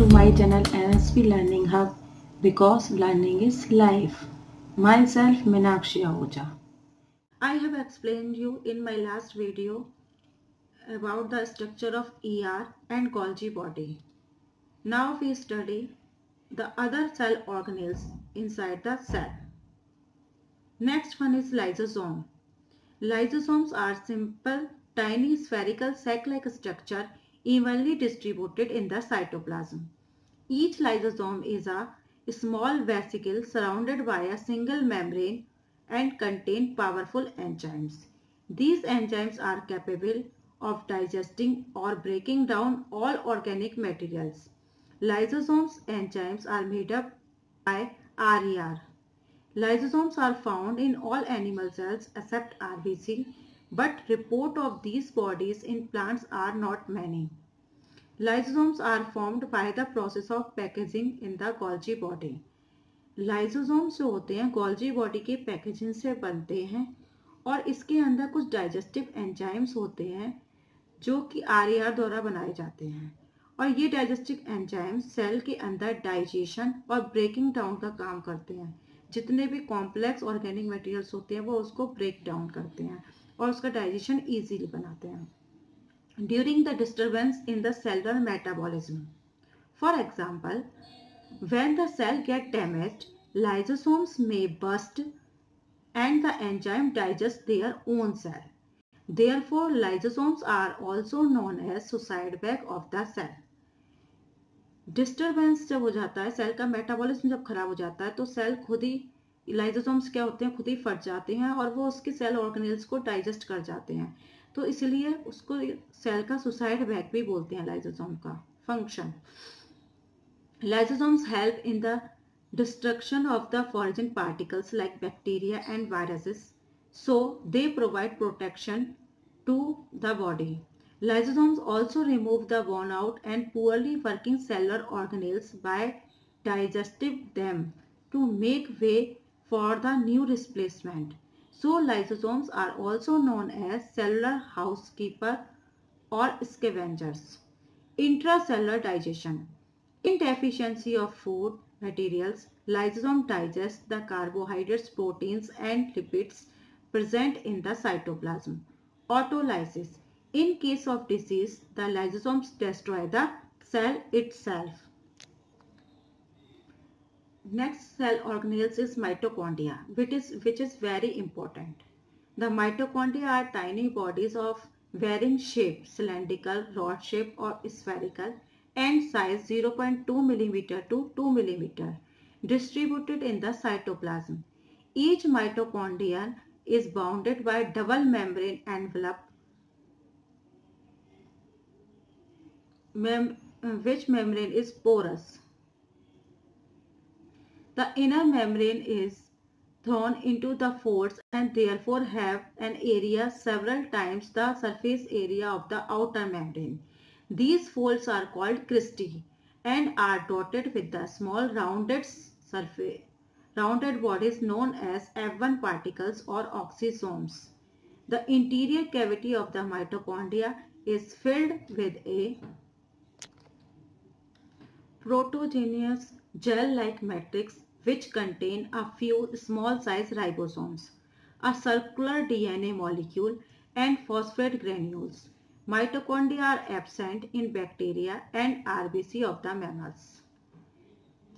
to my channel NSP learning hub because learning is life. Myself Meenakshi Ahuja. I have explained you in my last video about the structure of ER and Golgi body. Now we study the other cell organelles inside the cell. Next one is lysosome. Lysosomes are simple tiny spherical sac-like structure evenly distributed in the cytoplasm. Each lysosome is a small vesicle surrounded by a single membrane and contain powerful enzymes. These enzymes are capable of digesting or breaking down all organic materials. Lysosomes' enzymes are made up by RER. Lysosomes are found in all animal cells except RBC, but report of these bodies in plants are not many. Lysosomes are formed by the process of packaging in the Golgi body. Lysosome जो होते हैं Golgi body के packaging से बनते हैं और इसके अंदर कुछ डाइजेस्टिव एंजाइम्स होते हैं जो कि आरईआर द्वारा बनाए जाते हैं और ये डाइजेस्टिव एंजाइम्स सेल के अंदर डाइजेशन और ब्रेकिंग डाउन का काम करते हैं। जितने भी कॉम्प्लेक्स ऑर्गेनिक मटेरियल्स होते हैं वो उसको ब्रेक डाउन करते हैं और उसका डाइजेशन ईजीली बनाते हैं during the disturbance in the cellular metabolism. For example, when the cell get damaged, lysosomes may burst and the enzyme digest their own cell. Therefore, lysosomes are also known as suicide bag of the cell. Disturbance जब हो जाता है, cell का metabolism जब खराब हो जाता है तो cell खुद ही lysosomes क्या होते हैं खुद ही फट जाते हैं और वो उसके cell organelles को digest कर जाते हैं, तो इसलिए उसको cell का suicide bag भी बोलते हैं। lysosome का function. Lysosomes help in the destruction of the foreign particles like bacteria and viruses, so they provide protection to the body. Lysosomes also remove the worn out and poorly working cellular organelles by digesting them to make way for the new replacement. So lysosomes are also known as cellular housekeeper or scavengers. Intracellular digestion. In deficiency of food materials, lysosome digests the carbohydrates, proteins and lipids present in the cytoplasm. Autolysis. In case of disease, the lysosomes destroy the cell itself. Next cell organelles is mitochondria, which is very important. The mitochondria are tiny bodies of varying shape, cylindrical, rod shape or spherical, and size 0.2 mm to 2 mm, distributed in the cytoplasm. Each mitochondrion is bounded by double membrane envelope which membrane is porous. The inner membrane is thrown into the folds and therefore have an area several times the surface area of the outer membrane. These folds are called cristae and are dotted with the small rounded bodies known as F1 particles or oxysomes. The interior cavity of the mitochondria is filled with a proteaginous gel-like matrix which contain a few small-sized ribosomes, a circular DNA molecule and phosphate granules. Mitochondria are absent in bacteria and RBC of the mammals.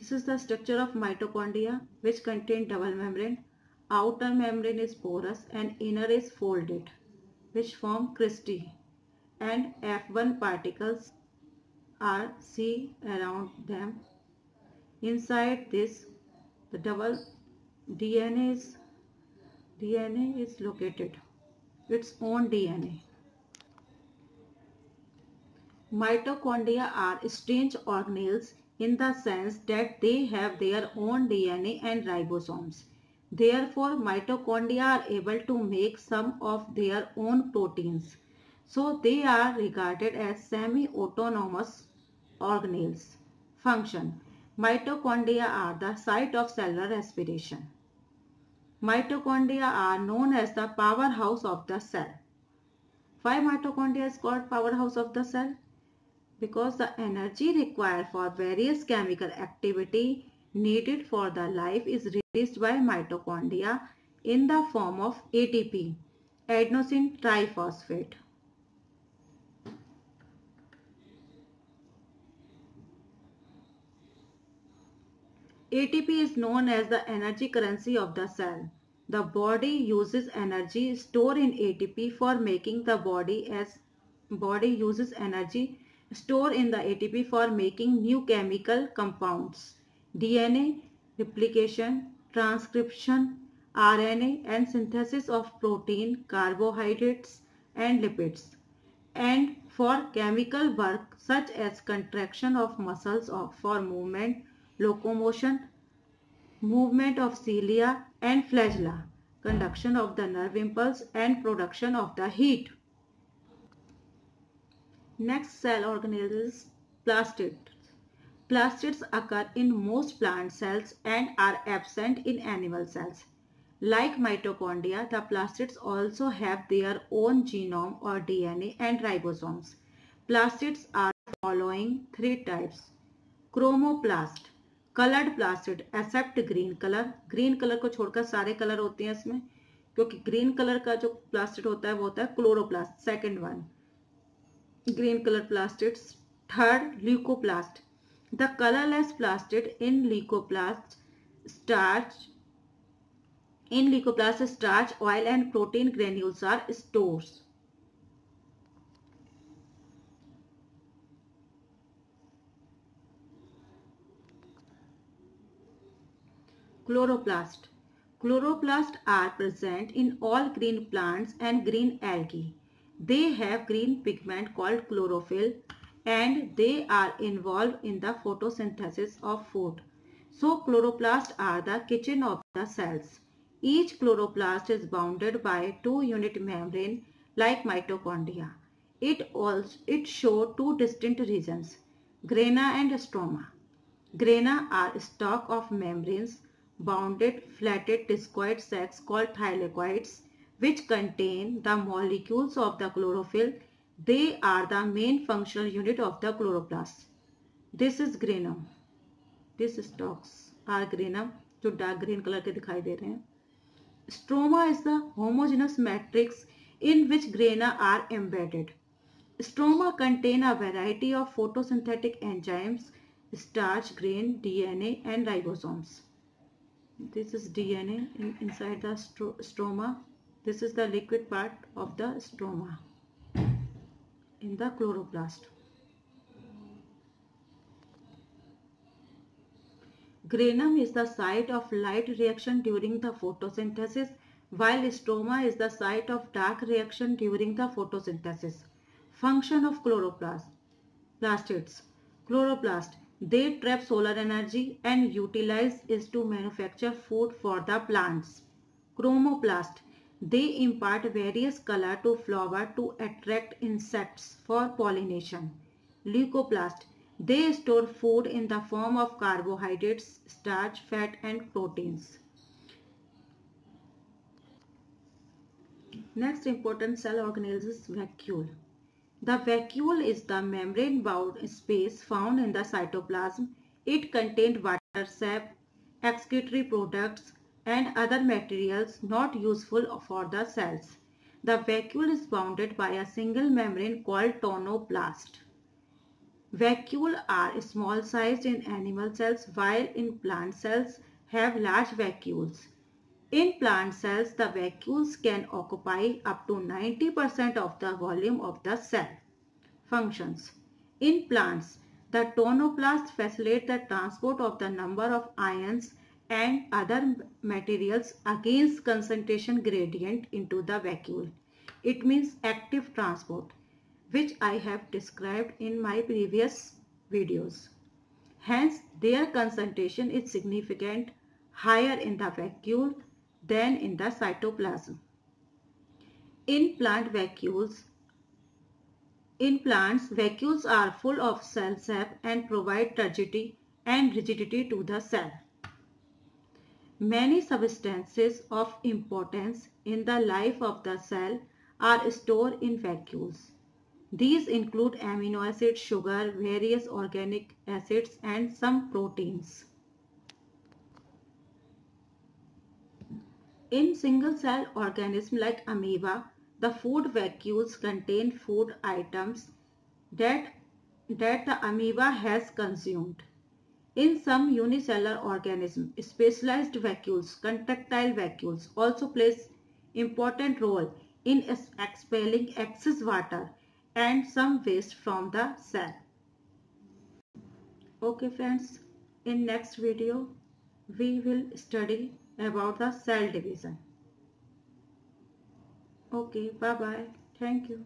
This is the structure of mitochondria, which contain double membrane. Outer membrane is porous and inner is folded, which form cristae, and F1 particles are seen around them. Inside this, the double DNA is located, its own DNA. Mitochondria are strange organelles in the sense that they have their own DNA and ribosomes. Therefore, mitochondria are able to make some of their own proteins. So, they are regarded as semi-autonomous organelles. Function. Mitochondria are the site of cellular respiration. Mitochondria are known as the powerhouse of the cell. Why mitochondria is called powerhouse of the cell? because the energy required for various chemical activity needed for the life is released by mitochondria in the form of ATP, adenosine triphosphate. ATP is known as the energy currency of the cell. The body uses energy stored in ATP for making the new chemical compounds, DNA, replication, transcription, RNA and synthesis of protein, carbohydrates and lipids, and for chemical work such as contraction of muscles for movement, locomotion, movement of cilia and flagella, conduction of the nerve impulse and production of the heat. Next, cell organelles, plastids. Plastids occur in most plant cells and are absent in animal cells. Like mitochondria, the plastids also have their own genome or DNA and ribosomes. Plastids are following three types. Chromoplast, coloured plastid except green colour को छोड़कर सारे colour होते हैं इसमें, क्योंकि green colour का जो plastid होता है वो होता है chloroplast, second one green colour plastids. Third, leucoplast, the colourless plastid. In leucoplast starch, oil and protein granules are stores. Chloroplast. Chloroplasts are present in all green plants and green algae. They have green pigment called chlorophyll and they are involved in the photosynthesis of food. So chloroplasts are the kitchen of the cells. Each chloroplast is bounded by two-unit membrane like mitochondria. It shows two distinct regions, grana and stroma. Grana are stalk of membranes, bounded, flatted, discoid sacs called thylakoids, which contain the molecules of the chlorophyll. They are the main functional unit of the chloroplast. This is granum. These stalks are granum, जो dark green color के दिखाई दे रहे हैं. Stroma is the homogeneous matrix in which grana are embedded. Stroma contain a variety of photosynthetic enzymes, starch, grain, DNA, and ribosomes. This is DNA inside the stroma. This is the liquid part of the stroma in the chloroplast. Granum is the site of light reaction during the photosynthesis, while stroma is the site of dark reaction during the photosynthesis. Function of chloroplasts. Chloroplast, they trap solar energy and utilize it to manufacture food for the plants. Chromoplast, they impart various color to flower to attract insects for pollination. Leucoplast, they store food in the form of carbohydrates, starch, fat and proteins. Next important cell organelle is vacuole. The vacuole is the membrane-bound space found in the cytoplasm. It contains water, sap, excretory products, and other materials not useful for the cells. The vacuole is bounded by a single membrane called tonoplast. Vacuoles are small-sized in animal cells, while in plant cells have large vacuoles. In plant cells, the vacuoles can occupy up to 90% of the volume of the cell. Functions. In plants, the tonoplasts facilitate the transport of the number of ions and other materials against concentration gradient into the vacuole. It means active transport, which I have described in my previous videos. Hence, their concentration is significant higher in the vacuole than in the cytoplasm. In plants, vacuoles are full of cell sap and provide turgidity and rigidity to the cell. Many substances of importance in the life of the cell are stored in vacuoles. These include amino acids, sugar, various organic acids and some proteins. In single cell organism like amoeba, the food vacuoles contain food items that the amoeba has consumed. In some unicellular organisms, specialized vacuoles, contractile vacuoles also plays important role in expelling excess water and some waste from the cell. Okay friends, in next video we will study about the cell division. Okay, bye bye. Thank you.